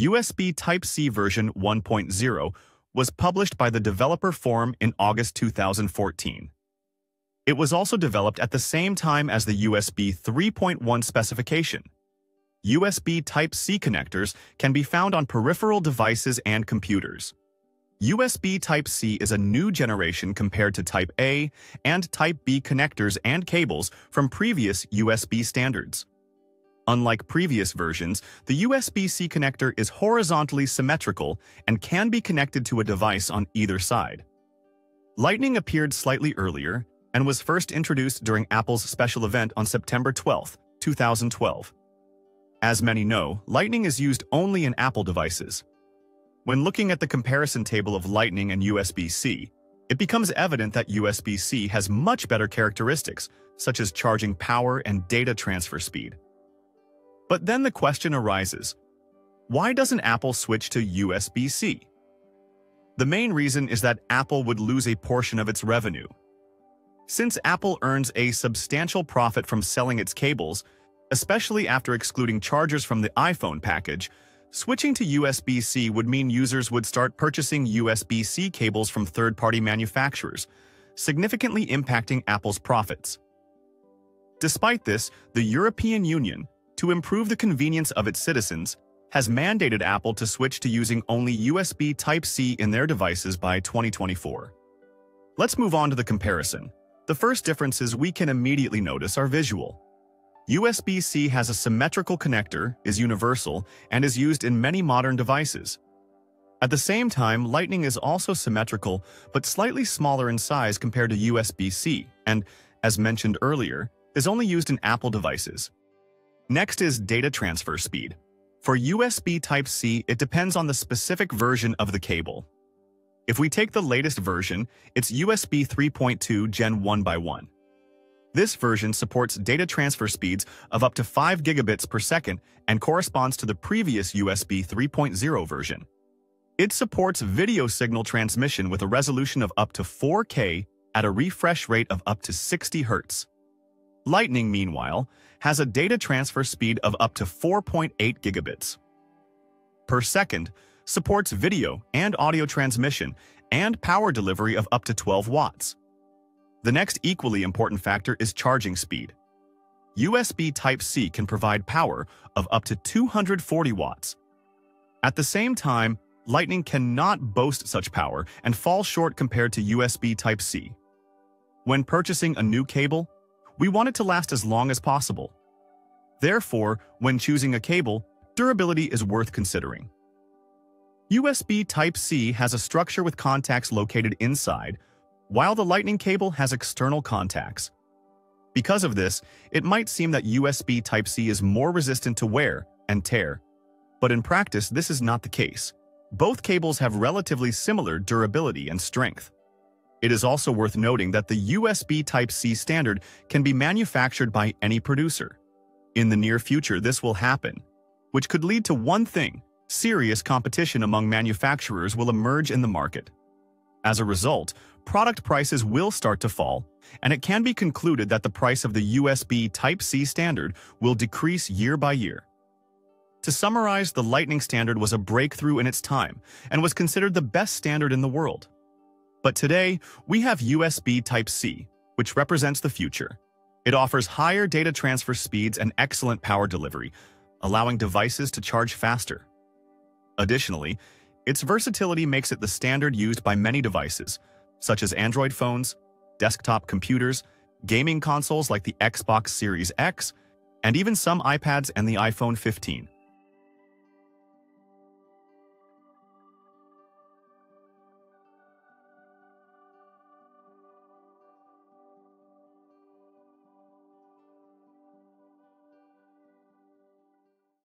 USB Type-C version 1.0 was published by the developer forum in August 2014. It was also developed at the same time as the USB 3.1 specification. USB Type-C connectors can be found on peripheral devices and computers. USB Type-C is a new generation compared to Type A and Type B connectors and cables from previous USB standards. Unlike previous versions, the USB-C connector is horizontally symmetrical and can be connected to a device on either side. Lightning appeared slightly earlier and was first introduced during Apple's special event on September 12, 2012. As many know, Lightning is used only in Apple devices. When looking at the comparison table of Lightning and USB-C, it becomes evident that USB-C has much better characteristics, such as charging power and data transfer speed. But then the question arises, why doesn't Apple switch to USB-C? The main reason is that Apple would lose a portion of its revenue. Since Apple earns a substantial profit from selling its cables, especially after excluding chargers from the iPhone package, switching to USB-C would mean users would start purchasing USB-C cables from third-party manufacturers, significantly impacting Apple's profits. Despite this, the European Union, to improve the convenience of its citizens, has mandated Apple to switch to using only USB Type-C in their devices by 2024. Let's move on to the comparison. The first differences we can immediately notice are visual. USB-C has a symmetrical connector, is universal, and is used in many modern devices. At the same time, Lightning is also symmetrical, but slightly smaller in size compared to USB-C, and, as mentioned earlier, is only used in Apple devices. Next is data transfer speed. For USB Type-C, it depends on the specific version of the cable. If we take the latest version, it's USB 3.2 Gen 1x1. This version supports data transfer speeds of up to 5 gigabits per second and corresponds to the previous USB 3.0 version. It supports video signal transmission with a resolution of up to 4K at a refresh rate of up to 60 Hz. Lightning, meanwhile, has a data transfer speed of up to 4.8 gigabits per second, supports video and audio transmission, and power delivery of up to 12 watts. The next equally important factor is charging speed. USB Type-C can provide power of up to 240 watts. At the same time, Lightning cannot boast such power and falls short compared to USB Type-C. When purchasing a new cable, we want it to last as long as possible. Therefore, when choosing a cable, durability is worth considering. USB Type-C has a structure with contacts located inside, while the Lightning cable has external contacts. Because of this, it might seem that USB Type-C is more resistant to wear and tear, but in practice this is not the case. Both cables have relatively similar durability and strength. It is also worth noting that the USB Type-C standard can be manufactured by any producer. In the near future this will happen, which could lead to one thing: serious competition among manufacturers will emerge in the market. As a result, product prices will start to fall, and it can be concluded that the price of the USB Type-C standard will decrease year by year. To summarize, the Lightning standard was a breakthrough in its time and was considered the best standard in the world. But today, we have USB Type-C, which represents the future. It offers higher data transfer speeds and excellent power delivery, allowing devices to charge faster. Additionally, its versatility makes it the standard used by many devices, such as Android phones, desktop computers, gaming consoles like the Xbox Series X, and even some iPads and the iPhone 15.